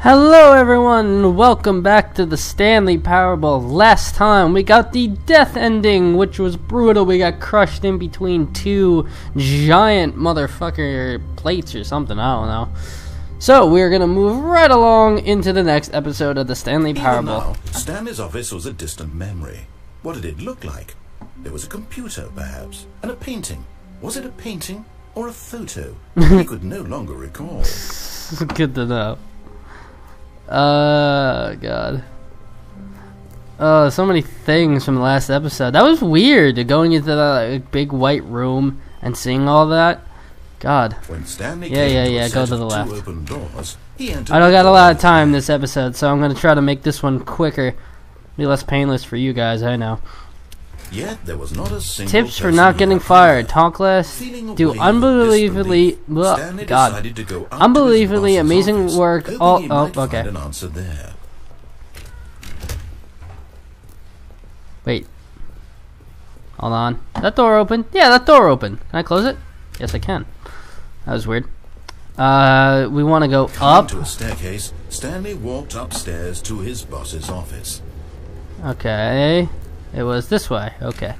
Hello everyone, welcome back to the Stanley Parable. Last time we got the death ending, which was brutal. We got crushed in between two giant motherfucker plates or something, I don't know. So we're gonna move right along into the next episode of the Stanley Parable. Even now, Stanley's office was a distant memory. What did it look like? There was a computer, perhaps, and a painting. Was it a painting or a photo? He could no longer recall. Good to know. God. So many things from the last episode. That was weird, going into that big white room and seeing all that. God. When Stanley go to the left. Doors, I don't got a lot of time this episode, so I'm going to try to make this one quicker. Be less painless for you guys, I know. Yet there was not a single tips for not getting fired. Talk less. Do unbelievably amazing work. Okay. An answer there. Wait. Hold on. That door open? Yeah, that door open. Can I close it? Yes, I can. That was weird. We want to go up. To a staircase, Stanley walked upstairs to his boss's office. Okay. It was this way, okay.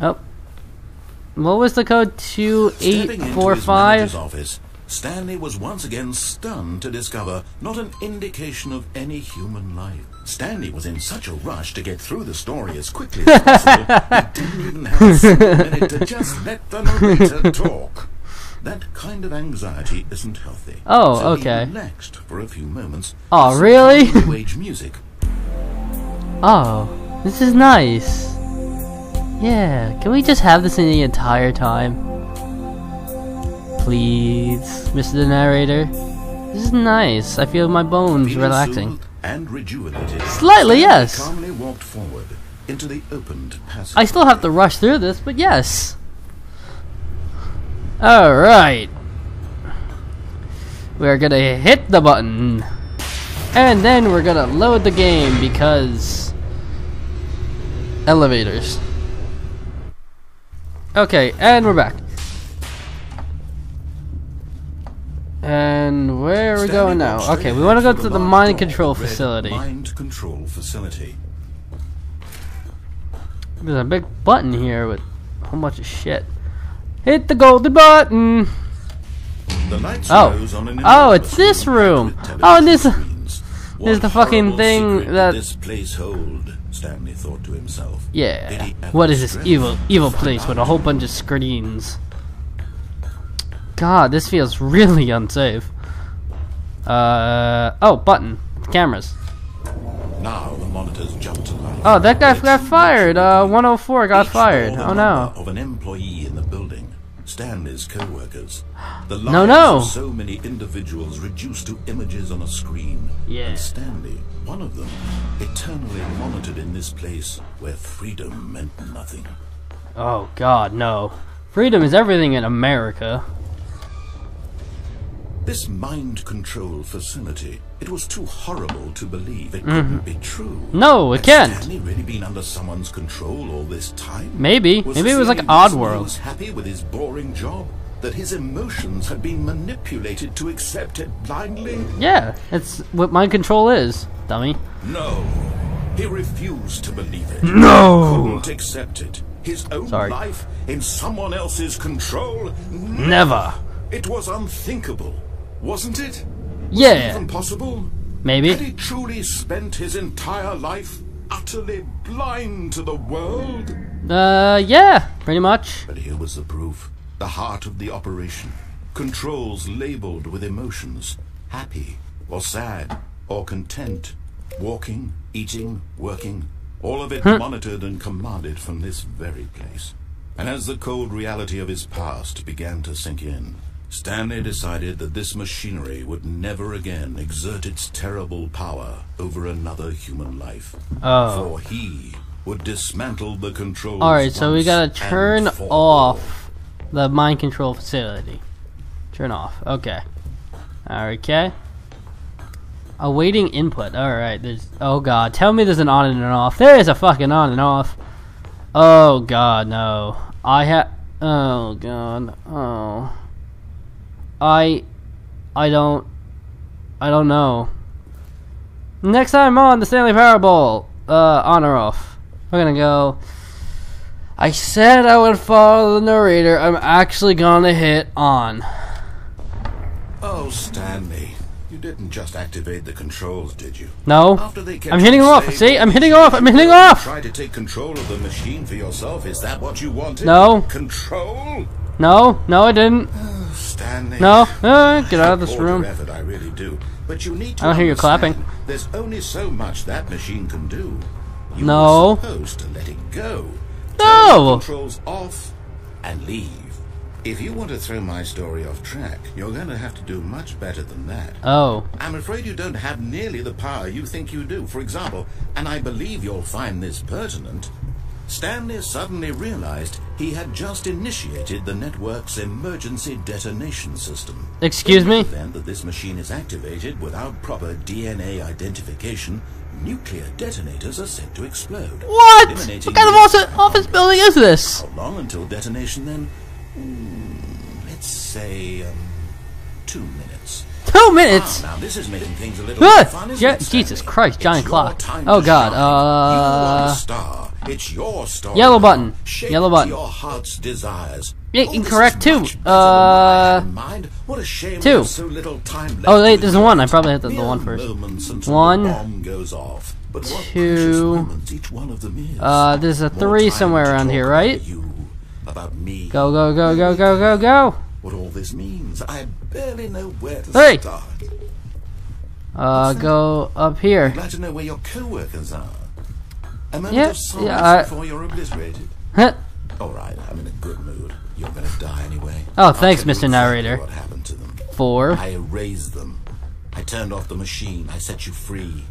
Oh. What was the code? 2845? Office, Stanley was once again stunned to discover not an indication of any human life. Stanley was in such a rush to get through the story as quickly as possible, he didn't even have a single minute to just let the narrator talk. That kind of anxiety isn't healthy. Oh, so okay. He relaxed for a few moments. Oh, really? New age music. Oh, this is nice. Yeah, can we just have this in the entire time? Please, Mr. Narrator. This is nice. I feel my bones relaxing. And rejuvenated. Slightly, yes. Calmly walked forward into the opened passage. I still have to rush through this, but yes. Alright. We're gonna hit the button. And then we're gonna load the game because elevators. Okay, and we're back. And where are we going now? Okay, we want to go to the mind control facility. There's a big button here with a whole bunch of shit. Hit the golden button. Oh, oh, it's this room. Oh, and this. There's the fucking thing that this place hold, Stanley thought to himself. Yeah. What is this evil place with a whole bunch of screens? God, this feels really unsafe. Oh, button. Cameras. Now the monitors jumped to life. Oh, that guy got fired. 104 got fired. Oh no. Of an employee in the building. Stanley's co-workers. The lives of so many individuals reduced to images on a screen. Yeah. And Stanley, one of them, eternally monitored in this place where freedom meant nothing. Oh God, no. Freedom is everything in America. This mind control facility, it was too horrible to believe it couldn't be true. No, it can't. Had Stanley really been under someone's control all this time? Maybe. Maybe it was like Oddworld. Was happy with his boring job, that his emotions had been manipulated to accept it blindly? Yeah, it's what mind control is, dummy. No, he refused to believe it. No! He couldn't accept it. His own life in someone else's control? Never. It was unthinkable, wasn't it? Yeah. Even possible? Maybe. Had he truly spent his entire life utterly blind to the world? Yeah, pretty much. But here was the proof. The heart of the operation. Controls labeled with emotions. Happy, or sad, or content. Walking, eating, working. All of it monitored and commanded from this very place. And as the cold reality of his past began to sink in, Stanley decided that this machinery would never again exert its terrible power over another human life. Oh. For he would dismantle the controls. Alright, so we gotta turn off the mind control facility. Turn off. Okay. Okay. Awaiting input. Alright, there's. Oh God. Tell me there's an on and an off. There is a fucking on and off. Oh God, no. Oh God. Oh. I don't I don't know. Next time on The Stanley Parable, on or off, we're gonna go. I said I would follow the narrator. I'm actually gonna hit on. Oh, Stanley, you didn't just activate the controls, did you? No. I'm hitting off. See, I'm hitting off. I'm hitting off. Try to take control of the machine for yourself. Is that what you wanted? No. Control? No. No, I didn't. Oh, Stanley. No. Get out of this room. I really do. But you need to I don't hear you clapping. There's only so much that machine can do. You no. Are supposed to let it go. No. Turn controls off and leave. If you want to throw my story off track, you're going to have to do much better than that. Oh. I'm afraid you don't have nearly the power you think you do. For example, and I believe you'll find this pertinent, Stanley suddenly realized he had just initiated the network's emergency detonation system. Excuse me? In the event that this machine is activated without proper DNA identification, nuclear detonators are set to explode. What? What kind of office building is this? How long until detonation then? Let's say 2 minutes. 2 minutes. Ah, now this is making things a little fun, isn't it, Stanley? Jesus Christ, giant clock. Oh God. You are a star. It's your story. Yellow button. Shape yellow button. Your heart's desires. Incorrect too. What a shame two. So little time left. Oh wait, there's one. I probably hit the one first. One goes off. But what two. Each one of them is. There's a three somewhere around here, right? About me. Go go go go go go go. What all this means, I barely know where to start. Go up here. I'd like to know where your co-workers are. A moment of silence before you're obliterated. All right, I'm in a good mood. You're gonna die anyway. Oh, thanks, Mr. Narrator. What happened to them? 4. I erased them. I turned off the machine. I set you free.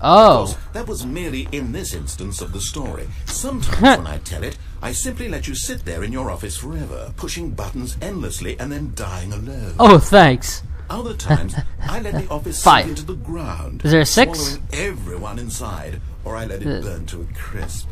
Oh. Of course, that was merely in this instance of the story. Sometimes when I tell it, I simply let you sit there in your office forever, pushing buttons endlessly and then dying alone. Oh, thanks. Other times, I let the office sink into the ground. Is there a 6? Swallowing everyone inside, or I let it burn to a crisp.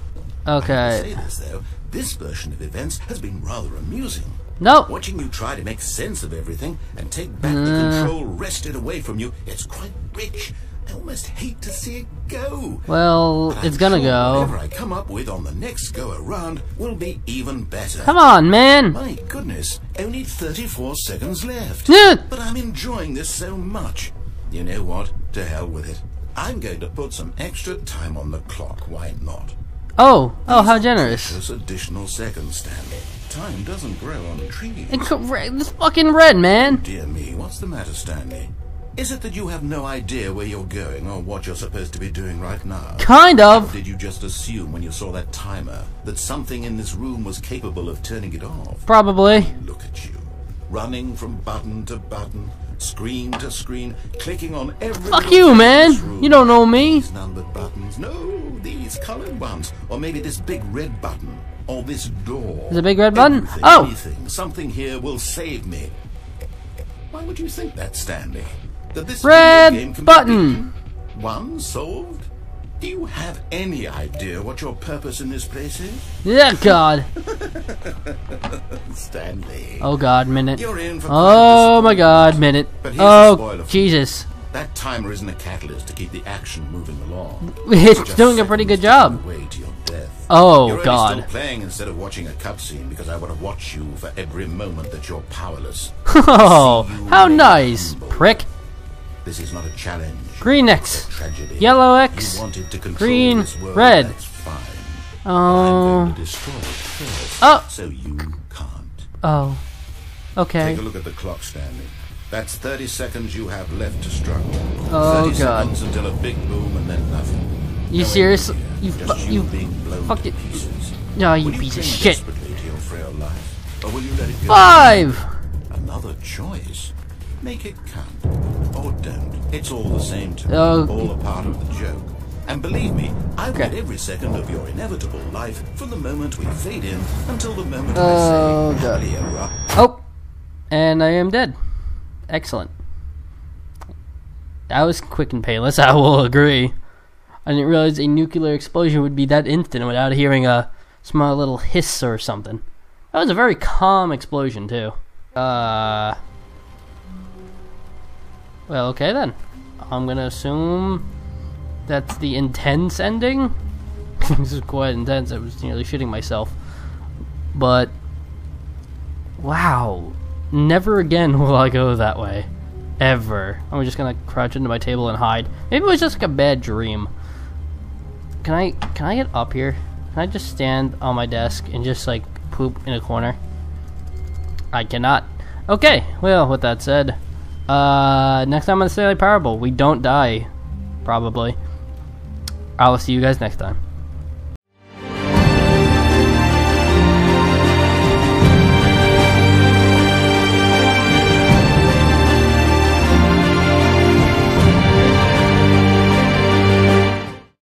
Okay. I have to say this, though. This version of events has been rather amusing. No. Watching you try to make sense of everything and take back the control wrested away from you, it's quite rich. I almost hate to see it go. Well, it's gonna go. Whatever I come up with on the next go around will be even better. Come on, man! My goodness, only 34 seconds left. But I'm enjoying this so much. You know what? To hell with it. I'm going to put some extra time on the clock. Why not? Oh, oh, how generous! This additional second, Stanley. Time doesn't grow on trees. It's fucking red, man. Oh, dear me, what's the matter, Stanley? Is it that you have no idea where you're going or what you're supposed to be doing right now? Kind of. Or did you just assume when you saw that timer that something in this room was capable of turning it off? Probably. Look at you, running from button to button, screen to screen, clicking on every. Fuck you, man! You don't know me. These numbered buttons. No, these colored ones, or maybe this big red button, or this door. There's a big red button. Oh. Anything, something here will save me. Why would you think that, Stanley? That this red button. One solved? Do you have any idea what your purpose in this place is? Yeah, God. Stanley. Oh God, minute. You're in for oh my God, minute. But here's the spoiler. Jesus. That timer isn't a catalyst to keep the action moving along. It's doing a pretty good job. To your death. Oh you're God. You're still playing instead of watching a cutscene because I want to watch you for every moment that you're powerless. Oh, how nice, prick. This is not a challenge. Green X. Yellow X. Green. Red. That's fine. Oh. Oh. So you can't. Oh. Okay. Take a look at the clock, Stanley. That's 30 seconds you have left to struggle. Oh 30 God. Seconds until a big boom and then nothing. You no serious? You fuck it. No, you piece of shit. To your frail life, or will you let it go? 5. Another choice. Make it count, or don't. It's all the same to me, all a part of the joke. And believe me, I've got every second of your inevitable life from the moment we fade in until the moment I say, God. Oh, and I am dead. Excellent. That was quick and painless, I will agree. I didn't realize a nuclear explosion would be that instant without hearing a small little hiss or something. That was a very calm explosion, too. Well, okay then. I'm gonna assume that's the intense ending. This is quite intense. I was nearly shitting myself. But wow, never again will I go that way, ever. I'm just gonna crouch into my table and hide. Maybe it was just like a bad dream. Can I get up here? Can I just stand on my desk and just like poop in a corner? I cannot. Okay, well, with that said, next time on The Stanley Parable, we don't die, probably. I'll see you guys next time.